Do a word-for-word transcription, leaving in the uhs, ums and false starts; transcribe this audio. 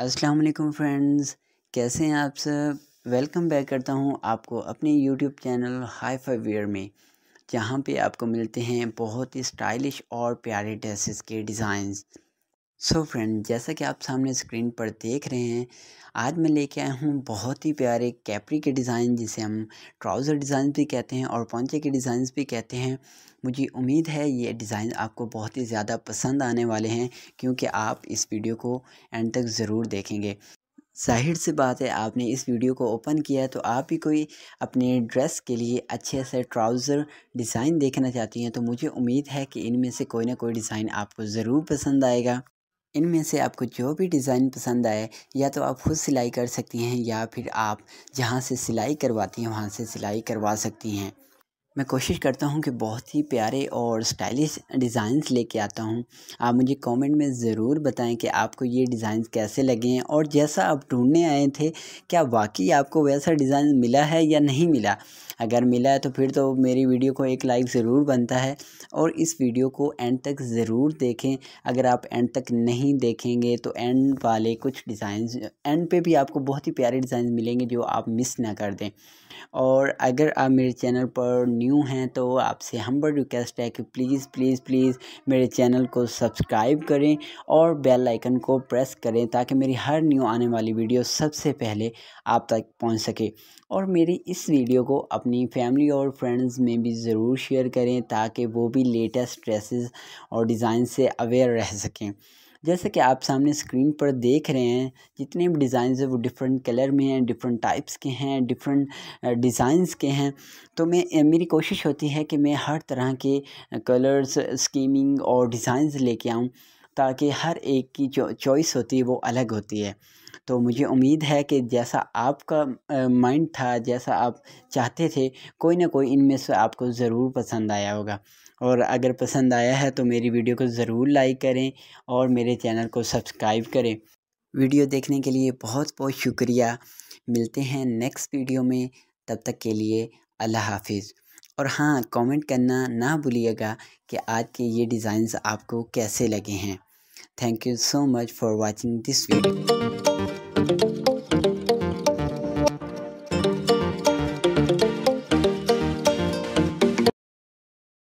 अस्सलाम वालेकुम फ्रेंड्स, कैसे हैं आप सब। वेलकम बैक करता हूं आपको अपने यूट्यूब चैनल हाईफाई वेयर में, जहां पे आपको मिलते हैं बहुत ही स्टाइलिश और प्यारे ड्रेसेस के डिज़ाइंस। सो फ्रेंड, जैसा कि आप सामने स्क्रीन पर देख रहे हैं, आज मैं लेके आया हूं बहुत ही प्यारे कैप्री के डिज़ाइन, जिसे हम ट्राउज़र डिज़ाइन भी कहते हैं और पोंचे के डिज़ाइंस भी कहते हैं। मुझे उम्मीद है ये डिज़ाइन आपको बहुत ही ज़्यादा पसंद आने वाले हैं, क्योंकि आप इस वीडियो को एंड तक ज़रूर देखेंगे। जाहिर सी बात है, आपने इस वीडियो को ओपन किया है तो आप भी कोई अपने ड्रेस के लिए अच्छे से ट्राउज़र डिज़ाइन देखना चाहती हैं, तो मुझे उम्मीद है कि इनमें से कोई ना कोई डिज़ाइन आपको ज़रूर पसंद आएगा। इनमें से आपको जो भी डिज़ाइन पसंद आए, या तो आप खुद सिलाई कर सकती हैं या फिर आप जहां से सिलाई करवाती हैं वहां से सिलाई करवा सकती हैं। मैं कोशिश करता हूं कि बहुत ही प्यारे और स्टाइलिश डिज़ाइंस लेके आता हूं। आप मुझे कमेंट में ज़रूर बताएं कि आपको ये डिज़ाइंस कैसे लगे हैं और जैसा आप ढूंढने आए थे, क्या वाकई आपको वैसा डिज़ाइन मिला है या नहीं मिला। अगर मिला है तो फिर तो मेरी वीडियो को एक लाइक ज़रूर बनता है, और इस वीडियो को एंड तक ज़रूर देखें। अगर आप एंड तक नहीं देखेंगे तो एंड वाले कुछ डिज़ाइंस, एंड पे भी आपको बहुत ही प्यारे डिज़ाइन मिलेंगे जो आप मिस ना कर दें। और अगर आप मेरे चैनल पर न्यू हैं तो आपसे हम्बल रिक्वेस्ट है कि प्लीज़ प्लीज़ प्लीज़ मेरे चैनल को सब्सक्राइब करें और बेल आइकन को प्रेस करें, ताकि मेरी हर न्यू आने वाली वीडियो सबसे पहले आप तक पहुँच सके। और मेरी इस वीडियो को अपनी फैमिली और फ्रेंड्स में भी ज़रूर शेयर करें, ताकि वो भी लेटेस्ट ड्रेसेस और डिज़ाइन से अवेयर रह सकें। जैसे कि आप सामने स्क्रीन पर देख रहे हैं, जितने भी डिज़ाइंस हैं वो डिफरेंट कलर में हैं, डिफरेंट टाइप्स के हैं, डिफरेंट डिज़ाइंस के हैं। तो मैं मेरी कोशिश होती है कि मैं हर तरह के कलर्स, स्कीमिंग और डिज़ाइंस लेके आऊं, ताकि हर एक की जो चॉइस होती है वो अलग होती है। तो मुझे उम्मीद है कि जैसा आपका माइंड था, जैसा आप चाहते थे, कोई ना कोई इनमें से आपको ज़रूर पसंद आया होगा। और अगर पसंद आया है तो मेरी वीडियो को ज़रूर लाइक करें और मेरे चैनल को सब्सक्राइब करें। वीडियो देखने के लिए बहुत बहुत शुक्रिया। मिलते हैं नेक्स्ट वीडियो में, तब तक के लिए अल्लाह हाफिज़। और हाँ, कमेंट करना ना भूलिएगा कि आज के ये डिज़ाइंस आपको कैसे लगे हैं। Thank you so much for watching this video.